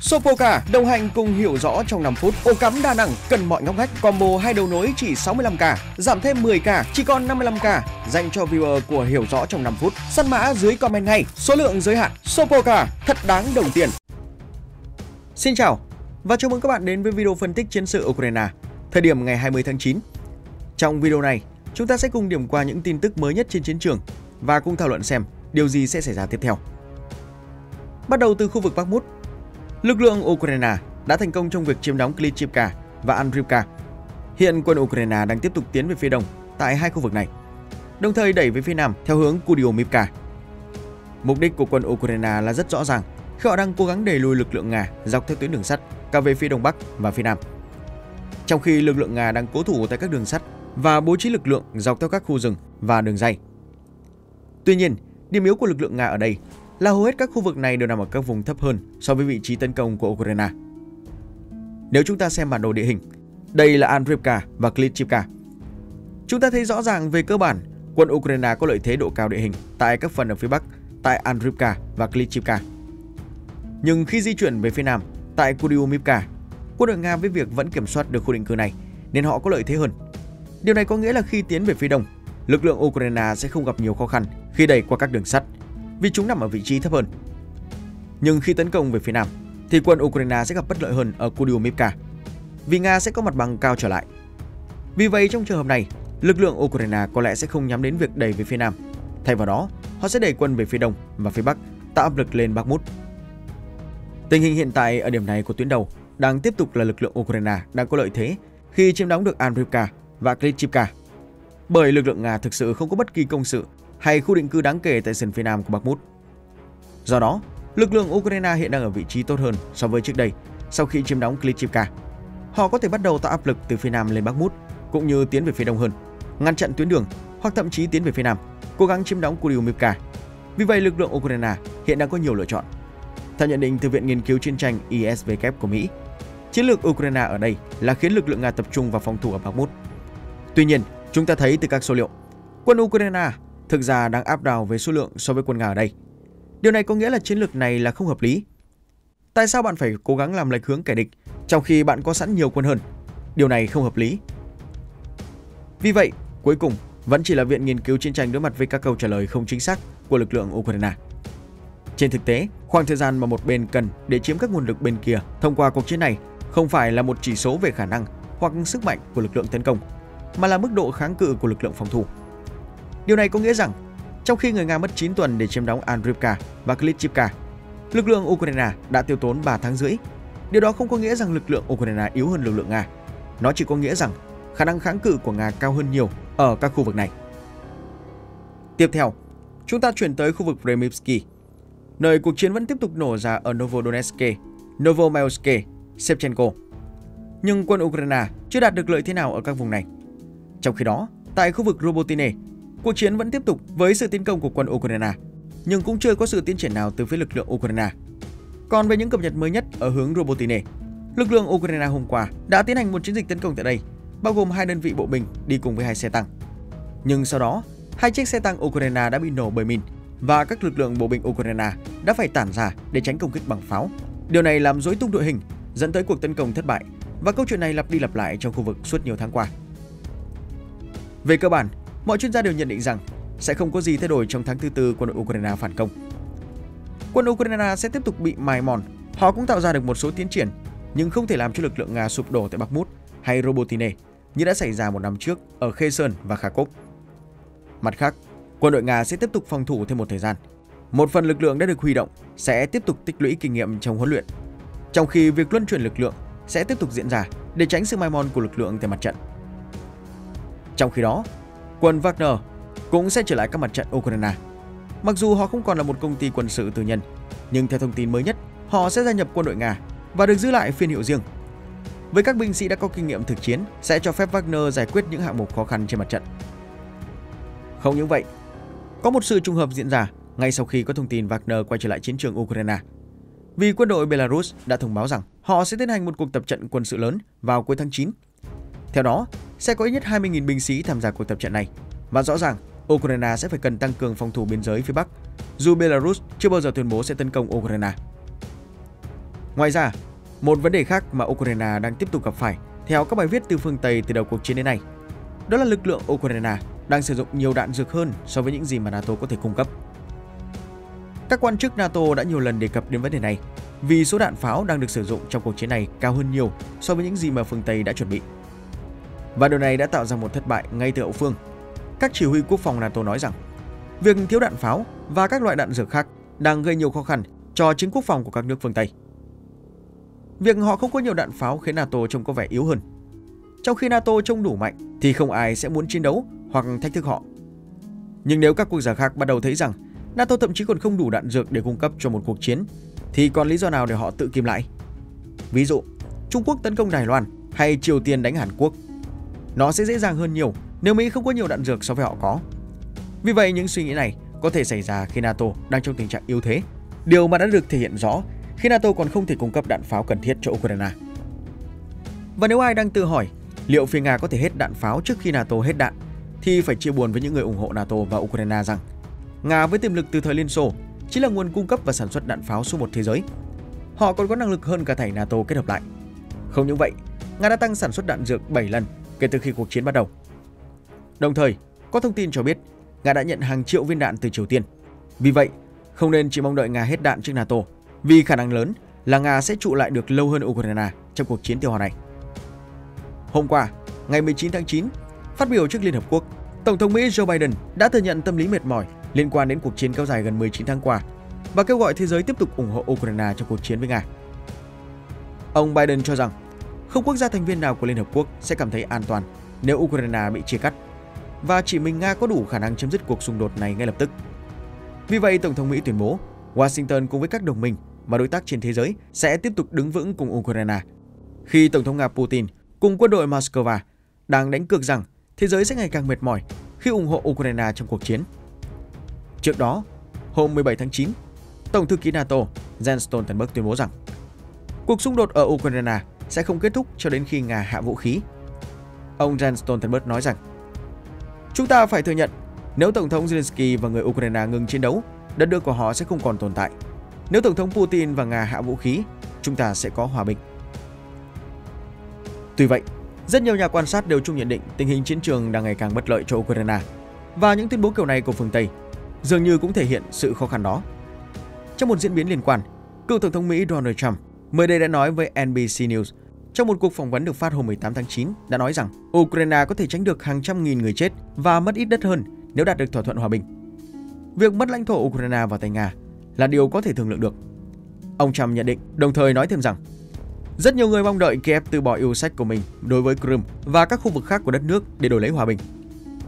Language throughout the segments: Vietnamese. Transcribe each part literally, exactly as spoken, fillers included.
Sopoka đồng hành cùng Hiểu Rõ Trong năm phút. Ổ cắm đa năng cần mọi ngóc ngách. Combo hai đầu nối chỉ sáu mươi lăm k, giảm thêm mười k, chỉ còn năm mươi lăm k dành cho viewer của Hiểu Rõ Trong năm phút. Săn mã dưới comment ngay. Số lượng giới hạn. Sopoka thật đáng đồng tiền. Xin chào và chào mừng các bạn đến với video phân tích chiến sự Ukraine thời điểm ngày hai mươi tháng chín. Trong video này, chúng ta sẽ cùng điểm qua những tin tức mới nhất trên chiến trường và cùng thảo luận xem điều gì sẽ xảy ra tiếp theo. Bắt đầu từ khu vực Bakhmut, lực lượng Ukraine đã thành công trong việc chiếm đóng Klishchiivka và Andriivka. Hiện quân Ukraine đang tiếp tục tiến về phía đông tại hai khu vực này, đồng thời đẩy về phía nam theo hướng Kurdyumivka. Mục đích của quân Ukraine là rất rõ ràng khi họ đang cố gắng đẩy lùi lực lượng Nga dọc theo tuyến đường sắt cả về phía đông bắc và phía nam. Trong khi lực lượng Nga đang cố thủ tại các đường sắt và bố trí lực lượng dọc theo các khu rừng và đường ray. Tuy nhiên, điểm yếu của lực lượng Nga ở đây là hầu hết các khu vực này đều nằm ở các vùng thấp hơn so với vị trí tấn công của Ukraine. Nếu chúng ta xem bản đồ địa hình, đây là Andriivka và Klishchiivka. Chúng ta thấy rõ ràng về cơ bản, quân Ukraine có lợi thế độ cao địa hình tại các phần ở phía bắc, tại Andriivka và Klishchiivka. Nhưng khi di chuyển về phía nam, tại Kurdyumivka, quân đội Nga với việc vẫn kiểm soát được khu định cư này nên họ có lợi thế hơn. Điều này có nghĩa là khi tiến về phía đông, lực lượng Ukraine sẽ không gặp nhiều khó khăn khi đẩy qua các đường sắt, vì chúng nằm ở vị trí thấp hơn. Nhưng khi tấn công về phía nam, thì quân Ukraine sẽ gặp bất lợi hơn ở Kurdyumivka, vì Nga sẽ có mặt bằng cao trở lại. Vì vậy, trong trường hợp này, lực lượng Ukraine có lẽ sẽ không nhắm đến việc đẩy về phía nam. Thay vào đó, họ sẽ đẩy quân về phía đông và phía bắc, tạo áp lực lên Bakhmut. Tình hình hiện tại ở điểm này của tuyến đầu đang tiếp tục là lực lượng Ukraine đang có lợi thế khi chiếm đóng được Andriivka và Krychivka, bởi lực lượng Nga thực sự không có bất kỳ công sự hay khu định cư đáng kể tại sườn phía nam của Bakhmut. Do đó, lực lượng Ukraine hiện đang ở vị trí tốt hơn so với trước đây sau khi chiếm đóng Klishchiivka. Họ có thể bắt đầu tạo áp lực từ phía nam lên Bakhmut, cũng như tiến về phía đông hơn, ngăn chặn tuyến đường hoặc thậm chí tiến về phía nam, cố gắng chiếm đóng Kurdyumivka. Vì vậy, lực lượng Ukraine hiện đang có nhiều lựa chọn. Theo nhận định từ Viện Nghiên cứu Chiến tranh I S W của Mỹ, chiến lược Ukraine ở đây là khiến lực lượng Nga tập trung vào phòng thủ ở Bakhmut. Tuy nhiên, chúng ta thấy từ các số liệu, quân Ukraine thực ra đang áp đảo về số lượng so với quân Nga ở đây. Điều này có nghĩa là chiến lược này là không hợp lý. Tại sao bạn phải cố gắng làm lệch hướng kẻ địch trong khi bạn có sẵn nhiều quân hơn? Điều này không hợp lý. Vì vậy, cuối cùng vẫn chỉ là Viện Nghiên cứu Chiến tranh đối mặt với các câu trả lời không chính xác của lực lượng Ukraine. Trên thực tế, khoảng thời gian mà một bên cần để chiếm các nguồn lực bên kia thông qua cuộc chiến này không phải là một chỉ số về khả năng hoặc sức mạnh của lực lượng tấn công, mà là mức độ kháng cự của lực lượng phòng thủ. Điều này có nghĩa rằng, trong khi người Nga mất chín tuần để chiếm đóng Andriivka và Klishchiivka, lực lượng Ukraine đã tiêu tốn ba tháng rưỡi. Điều đó không có nghĩa rằng lực lượng Ukraine yếu hơn lực lượng Nga. Nó chỉ có nghĩa rằng khả năng kháng cự của Nga cao hơn nhiều ở các khu vực này. Tiếp theo, chúng ta chuyển tới khu vực Premivsky, nơi cuộc chiến vẫn tiếp tục nổ ra ở Novodoneske, Novomayoske, Shevchenko. Nhưng quân Ukraine chưa đạt được lợi thế nào ở các vùng này. Trong khi đó, tại khu vực Robotyne, cuộc chiến vẫn tiếp tục với sự tiến công của quân Ukraine, nhưng cũng chưa có sự tiến triển nào từ phía lực lượng Ukraine. Còn về những cập nhật mới nhất ở hướng Robotyne, lực lượng Ukraine hôm qua đã tiến hành một chiến dịch tấn công tại đây, bao gồm hai đơn vị bộ binh đi cùng với hai xe tăng. Nhưng sau đó, hai chiếc xe tăng Ukraine đã bị nổ bởi mìn và các lực lượng bộ binh Ukraine đã phải tản ra để tránh công kích bằng pháo. Điều này làm rối tung đội hình, dẫn tới cuộc tấn công thất bại, và câu chuyện này lặp đi lặp lại trong khu vực suốt nhiều tháng qua. Về cơ bản, mọi chuyên gia đều nhận định rằng sẽ không có gì thay đổi trong tháng thứ tư quân đội Ukraine phản công. Quân Ukraine sẽ tiếp tục bị mài mòn, họ cũng tạo ra được một số tiến triển, nhưng không thể làm cho lực lượng Nga sụp đổ tại Bakhmut hay Robotyne như đã xảy ra một năm trước ở Kherson và Kharkiv. Mặt khác, quân đội Nga sẽ tiếp tục phòng thủ thêm một thời gian. Một phần lực lượng đã được huy động sẽ tiếp tục tích lũy kinh nghiệm trong huấn luyện, trong khi việc luân chuyển lực lượng sẽ tiếp tục diễn ra để tránh sự mai mòn của lực lượng tại mặt trận. Trong khi đó, quân Wagner cũng sẽ trở lại các mặt trận Ukraine. Mặc dù họ không còn là một công ty quân sự tư nhân, nhưng theo thông tin mới nhất, họ sẽ gia nhập quân đội Nga và được giữ lại phiên hiệu riêng. Với các binh sĩ đã có kinh nghiệm thực chiến, sẽ cho phép Wagner giải quyết những hạng mục khó khăn trên mặt trận. Không những vậy, có một sự trùng hợp diễn ra ngay sau khi có thông tin Wagner quay trở lại chiến trường Ukraine, vì quân đội Belarus đã thông báo rằng họ sẽ tiến hành một cuộc tập trận quân sự lớn vào cuối tháng chín. Theo đó, sẽ có ít nhất hai mươi nghìn binh sĩ tham gia cuộc tập trận này, và rõ ràng Ukraine sẽ phải cần tăng cường phòng thủ biên giới phía Bắc, dù Belarus chưa bao giờ tuyên bố sẽ tấn công Ukraine. Ngoài ra, một vấn đề khác mà Ukraine đang tiếp tục gặp phải theo các bài viết từ phương Tây từ đầu cuộc chiến đến nay, đó là lực lượng Ukraine đang sử dụng nhiều đạn dược hơn so với những gì mà NATO có thể cung cấp. Các quan chức NATO đã nhiều lần đề cập đến vấn đề này vì số đạn pháo đang được sử dụng trong cuộc chiến này cao hơn nhiều so với những gì mà phương Tây đã chuẩn bị. Và điều này đã tạo ra một thất bại ngay từ hậu phương. Các chỉ huy quốc phòng NATO nói rằng việc thiếu đạn pháo và các loại đạn dược khác đang gây nhiều khó khăn cho chính quốc phòng của các nước phương Tây. Việc họ không có nhiều đạn pháo khiến NATO trông có vẻ yếu hơn. Trong khi NATO trông đủ mạnh thì không ai sẽ muốn chiến đấu hoặc thách thức họ. Nhưng nếu các quốc gia khác bắt đầu thấy rằng NATO thậm chí còn không đủ đạn dược để cung cấp cho một cuộc chiến, thì còn lý do nào để họ tự kìm lại? Ví dụ, Trung Quốc tấn công Đài Loan hay Triều Tiên đánh Hàn Quốc. Nó sẽ dễ dàng hơn nhiều nếu Mỹ không có nhiều đạn dược so với họ có. Vì vậy, những suy nghĩ này có thể xảy ra khi NATO đang trong tình trạng yếu thế, điều mà đã được thể hiện rõ khi NATO còn không thể cung cấp đạn pháo cần thiết cho Ukraine. Và nếu ai đang tự hỏi liệu phía Nga có thể hết đạn pháo trước khi NATO hết đạn, thì phải chia buồn với những người ủng hộ NATO và Ukraine rằng Nga với tiềm lực từ thời Liên Xô chỉ là nguồn cung cấp và sản xuất đạn pháo số một thế giới. Họ còn có năng lực hơn cả thảy NATO kết hợp lại. Không những vậy, Nga đã tăng sản xuất đạn dược bảy lần kể từ khi cuộc chiến bắt đầu. Đồng thời, có thông tin cho biết Nga đã nhận hàng triệu viên đạn từ Triều Tiên. Vì vậy, không nên chỉ mong đợi Nga hết đạn trước NATO, vì khả năng lớn là Nga sẽ trụ lại được lâu hơn Ukraine trong cuộc chiến tiêu hao này. Hôm qua, ngày mười chín tháng chín, phát biểu trước Liên Hợp Quốc, Tổng thống Mỹ Joe Biden đã thừa nhận tâm lý mệt mỏi liên quan đến cuộc chiến kéo dài gần mười chín tháng qua và kêu gọi thế giới tiếp tục ủng hộ Ukraine trong cuộc chiến với Nga. Ông Biden cho rằng không quốc gia thành viên nào của Liên Hợp Quốc sẽ cảm thấy an toàn nếu Ukraine bị chia cắt, và chỉ mình Nga có đủ khả năng chấm dứt cuộc xung đột này ngay lập tức. Vì vậy, Tổng thống Mỹ tuyên bố Washington cùng với các đồng minh và đối tác trên thế giới sẽ tiếp tục đứng vững cùng Ukraine, khi Tổng thống Nga Putin cùng quân đội Moscow đang đánh cược rằng thế giới sẽ ngày càng mệt mỏi khi ủng hộ Ukraine trong cuộc chiến. Trước đó, hôm mười bảy tháng chín, Tổng thư ký NATO Jens Stoltenberg tuyên bố rằng cuộc xung đột ở Ukraine sẽ không kết thúc cho đến khi Nga hạ vũ khí. Ông Jens Stoltenberg nói rằng chúng ta phải thừa nhận nếu Tổng thống Zelensky và người Ukraine ngừng chiến đấu, đất nước của họ sẽ không còn tồn tại. Nếu Tổng thống Putin và Nga hạ vũ khí, chúng ta sẽ có hòa bình. Tuy vậy, rất nhiều nhà quan sát đều chung nhận định tình hình chiến trường đang ngày càng bất lợi cho Ukraine, và những tuyên bố kiểu này của phương Tây dường như cũng thể hiện sự khó khăn đó. Trong một diễn biến liên quan, cựu Tổng thống Mỹ Donald Trump mới đây đã nói với N B C News trong một cuộc phỏng vấn được phát hôm mười tám tháng chín đã nói rằng Ukraine có thể tránh được hàng trăm nghìn người chết và mất ít đất hơn nếu đạt được thỏa thuận hòa bình. Việc mất lãnh thổ Ukraine vào tay Nga là điều có thể thương lượng được, ông Trump nhận định, đồng thời nói thêm rằng rất nhiều người mong đợi Kiev từ bỏ yêu sách của mình đối với Crimea và các khu vực khác của đất nước để đổi lấy hòa bình.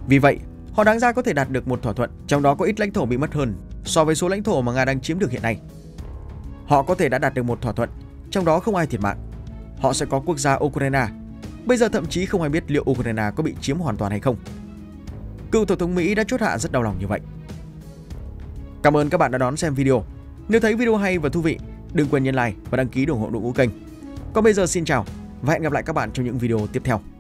Vì vậy, họ đáng ra có thể đạt được một thỏa thuận, trong đó có ít lãnh thổ bị mất hơn so với số lãnh thổ mà Nga đang chiếm được hiện nay. Họ có thể đã đạt được một thỏa thuận, trong đó không ai thiệt mạng. Họ sẽ có quốc gia Ukraine. Bây giờ thậm chí không ai biết liệu Ukraine có bị chiếm hoàn toàn hay không. Cựu Tổng thống Mỹ đã chốt hạ rất đau lòng như vậy. Cảm ơn các bạn đã đón xem video. Nếu thấy video hay và thú vị, đừng quên nhấn like và đăng ký để ủng hộ đội ngũ kênh. Còn bây giờ xin chào và hẹn gặp lại các bạn trong những video tiếp theo.